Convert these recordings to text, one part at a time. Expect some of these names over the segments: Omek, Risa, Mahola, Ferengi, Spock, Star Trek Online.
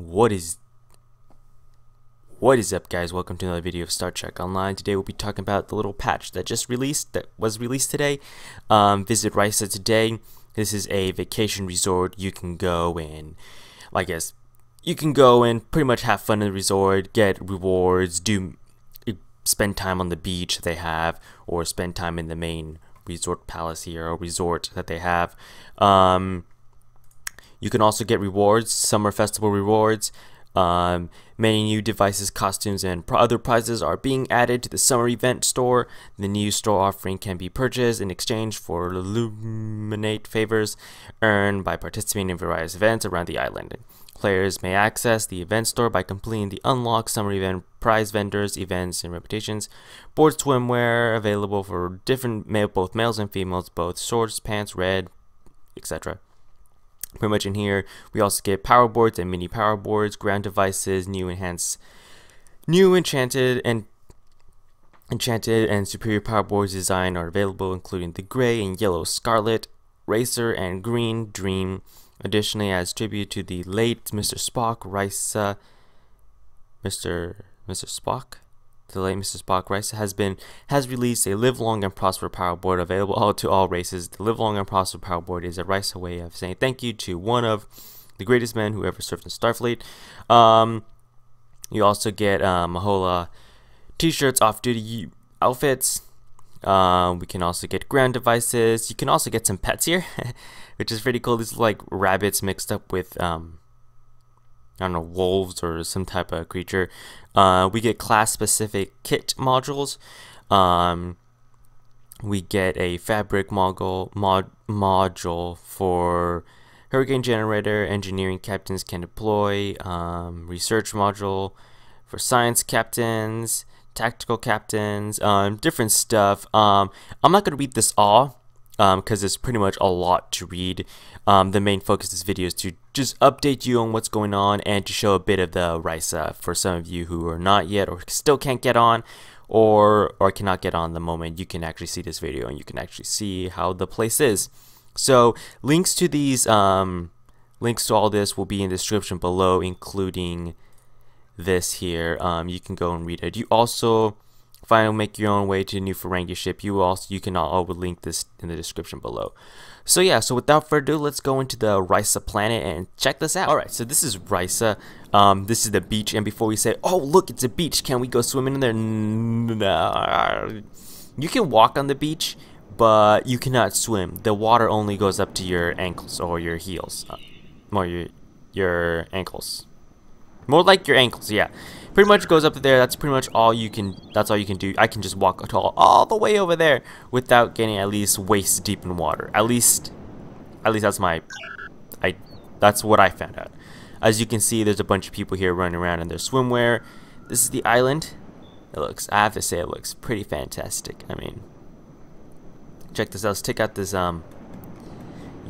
What is up, guys? Welcome to another video of Star Trek Online. Today we'll be talking about the little patch that was released today. Visit Risa today. This is a vacation resort. You can go and, I guess, you can go and pretty much have fun in the resort, get rewards, spend time on the beach they have, or spend time in the main resort palace here or resort that they have. You can also get rewards, summer festival rewards. Many new devices, costumes, and other prizes are being added to the summer event store. The new store offering can be purchased in exchange for illuminate favors earned by participating in various events around the island. Players may access the event store by completing the unlocked summer event prize vendors, events, and reputations. Board swimwear available for different both males and females, both shorts, pants, red, etc. Pretty much in here, we also get power boards and mini power boards, ground devices, new enchanted and superior power boards design are available, including the gray and yellow Scarlet, Racer, and green Dream. Additionally, as tribute to the late Mr. Spock, Risa, Risa has released a live long and prosper power board available to all races. The live long and prosper power board is a Risa way of saying thank you to one of the greatest men who ever served in Starfleet. You also get Mahola t-shirts, off-duty outfits. We can also get ground devices. You can also get some pets here, which is pretty cool. These are like rabbits mixed up with I don't know, wolves or some type of creature. We get class-specific kit modules. We get a fabric module for hurricane generator. Engineering captains can deploy. Research module for science captains, tactical captains, different stuff. I'm not going to read this all, because it's pretty much a lot to read. The main focus of this video is to just update you on what's going on and to show a bit of the Risa for some of you who are not yet or still can't get on or cannot get on the moment you can actually see this video and you can actually see how the place is. So links to these, links to all this will be in the description below, including this here. You can go and read it. You also finally make your own way to the new Ferengi ship. You can all link this in the description below. So yeah, so without further ado, let's go into the Risa planet and check this out. Alright, so this is Risa. This is the beach, and before we say, oh look, it's a beach, can we go swimming in there? No. You can walk on the beach, but you cannot swim. The water only goes up to your ankles or your heels. Or your ankles. More like your ankles, yeah. Pretty much goes up there. That's pretty much all you can. That's all you can do. I can just walk all the way over there without getting at least waist deep in water. At least that's my. That's what I found out. As you can see, there's a bunch of people here running around in their swimwear. This is the island. It looks. I have to say, it looks pretty fantastic. I mean, check this out. Let's take out this UI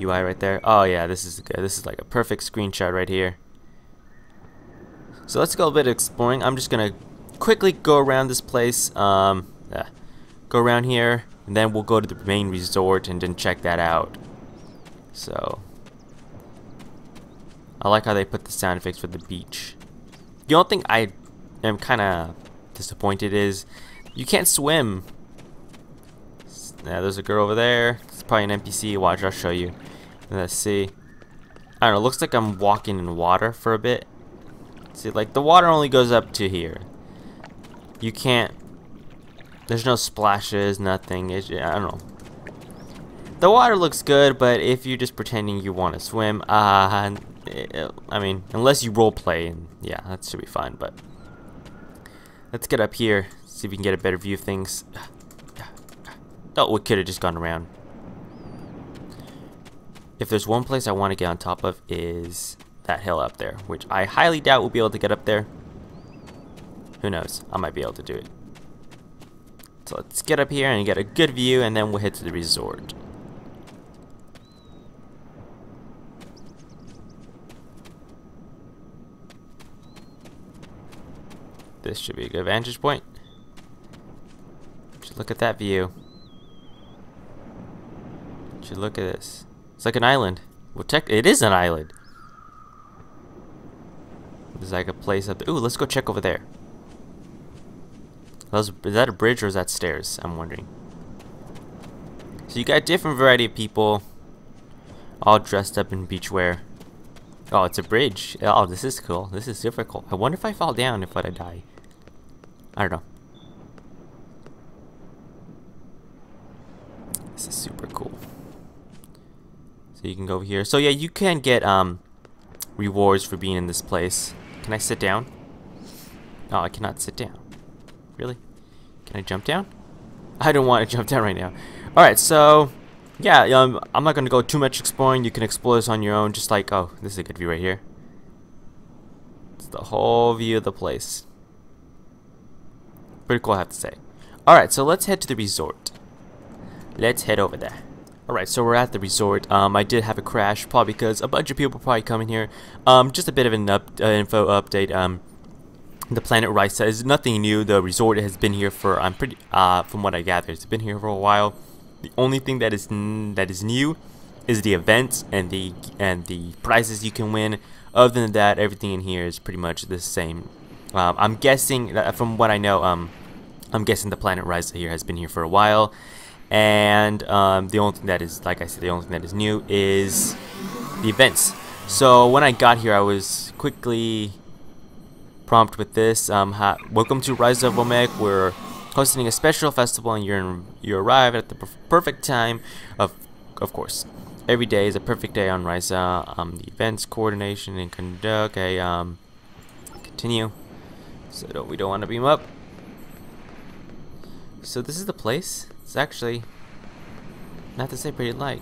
right there. Oh yeah, this is like a perfect screenshot right here. So let's go a bit exploring. I'm just gonna quickly go around this place, go around here, and then we'll go to the main resort and then check that out. So I like how they put the sound effects for the beach. The only thing I am kind of disappointed is you can't swim. Now there's a girl over there. It's probably an NPC. Watch, I'll show you. Let's see. I don't know. It looks like I'm walking in water for a bit. See, like the water only goes up to here. You can't. There's no splashes, nothing. It's, I don't know. The water looks good, but if you're just pretending you want to swim, I mean, unless you roleplay, yeah, that should be fine. But let's get up here, see if we can get a better view of things. Oh, we could have just gone around. If there's one place I want to get on top of is that hill up there, which I highly doubt we'll be able to get up there. Who knows? I might be able to do it. So let's get up here and get a good view, and then we'll head to the resort. This should be a good vantage point. Just look at that view. Just look at this. It's like an island. Well, it is an island. There's like a place up there. Ooh, let's go check over there. Is that a bridge or is that stairs? I'm wondering. So you got different variety of people all dressed up in beachwear. Oh, it's a bridge. Oh, this is cool. This is difficult. I wonder if I fall down, if I'd die. I don't know. This is super cool. So you can go over here. So yeah, you can get rewards for being in this place. Can I sit down? Oh, I cannot sit down. Really? Can I jump down? I don't want to jump down right now. Alright, so yeah, I'm not going to go too much exploring. You can explore this on your own, just like, oh, this is a good view right here. It's the whole view of the place. Pretty cool, I have to say. Alright, so let's head to the resort. Let's head over there. Alright, so we're at the resort. I did have a crash, probably because a bunch of people probably come in here. Just a bit of an info update. The planet Risa is nothing new. The resort has been here for, I'm pretty, from what I gather, it's been here for a while. The only thing that is new is the events and the prizes you can win. Other than that, everything in here is pretty much the same. I'm guessing, from what I know, I'm guessing the planet Risa here has been here for a while. And the only thing that is, like I said, the only thing that is new is the events. So when I got here, I was quickly prompted with this. Welcome to Risa of Omek. We're hosting a special festival, and you arrive at the perfect time. Of course, every day is a perfect day on Risa. The events coordination and conduct. Okay, continue. So we don't want to beam up. So this is the place. It's actually, not to say pretty like.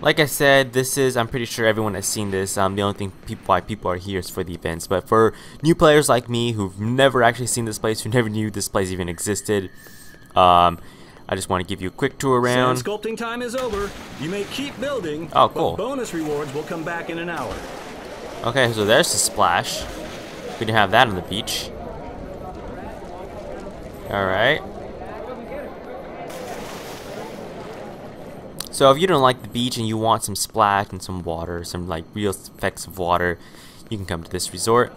Like I said, this is, I'm pretty sure everyone has seen this. The only thing why people are here is for the events. But for new players like me who've never actually seen this place, who never knew this place even existed, I just want to give you a quick tour around. Sand sculpting time is over. You may keep building. Oh, cool. Bonus rewards will come back in an hour. Okay, so there's the splash. We didn't have that on the beach. All right. So if you don't like the beach and you want some splash and some water, some like real effects of water, you can come to this resort.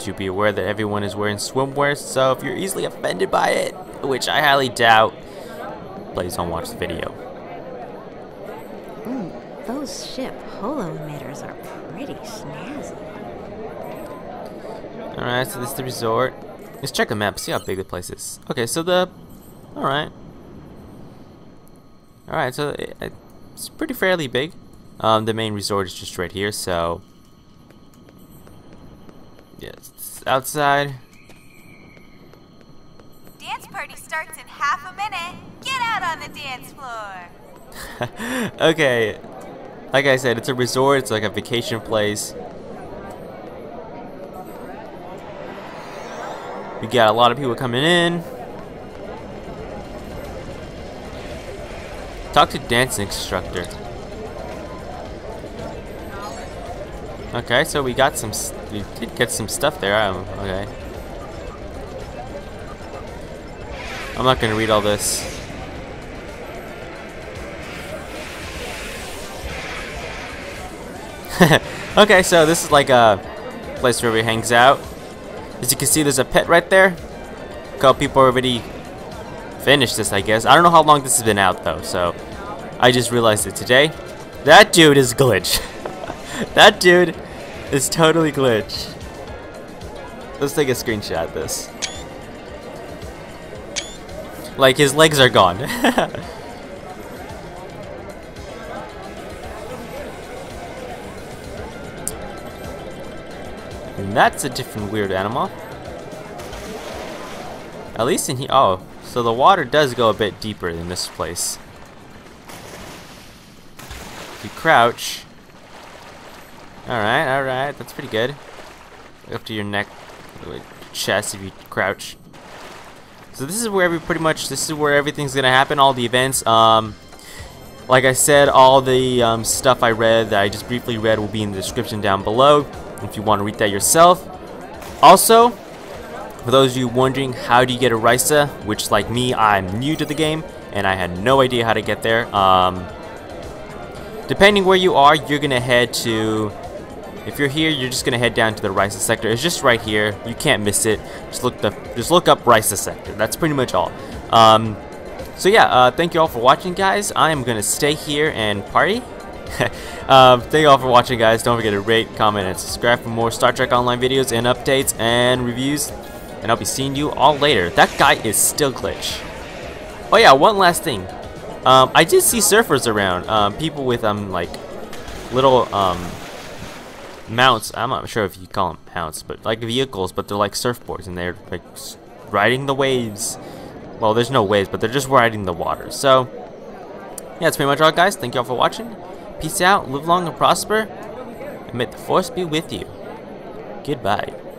Do be aware that everyone is wearing swimwear, so if you're easily offended by it, which I highly doubt, please don't watch the video. Those ship holo emitters are pretty snazzy. Alright, so this is the resort. Let's check the map, see how big the place is. Okay, so alright. Alright, so it's pretty fairly big. The main resort is just right here, so yeah, it's outside. Dance party starts in half a minute. Get out on the dance floor. Okay, like I said, it's a resort. It's like a vacation place. We got a lot of people coming in. Talk to dance instructor. Okay, so we did get some stuff there. Okay. I'm not gonna read all this. Okay, so this is like a place where everybody hangs out. As you can see, there's a pet right there. A couple people already finish this, I guess. I don't know how long this has been out though, so I just realized it today. That dude is glitch. That dude is totally glitch. Let's take a screenshot of this. Like, his legs are gone. And that's a different weird animal. At least in here. Oh. So the water does go a bit deeper than this place. If you crouch. Alright, that's pretty good. Up to your neck, chest if you crouch. So this is where pretty much everything's gonna happen, all the events. Like I said, all the stuff I read that I just briefly read will be in the description down below if you want to read that yourself. Also, for those of you wondering how do you get a Risa, which like me, I'm new to the game and I had no idea how to get there. Depending where you are, you're gonna head to If you're here, you're just gonna head down to the Risa sector. It's just right here. You can't miss it. Just look up Risa sector. That's pretty much all. So yeah, thank you all for watching, guys. I am gonna stay here and party. Thank you all for watching, guys. Don't forget to rate, comment, and subscribe for more Star Trek Online videos and updates and reviews. And I'll be seeing you all later. That guy is still glitch. Oh yeah, one last thing. I did see surfers around. People with like little mounts. I'm not sure if you call them mounts, but like vehicles, but they're like surfboards, and they're like riding the waves. Well, there's no waves, but they're just riding the water. So yeah, that's pretty much all, guys. Thank y'all for watching. Peace out. Live long and prosper. And may the force be with you. Goodbye.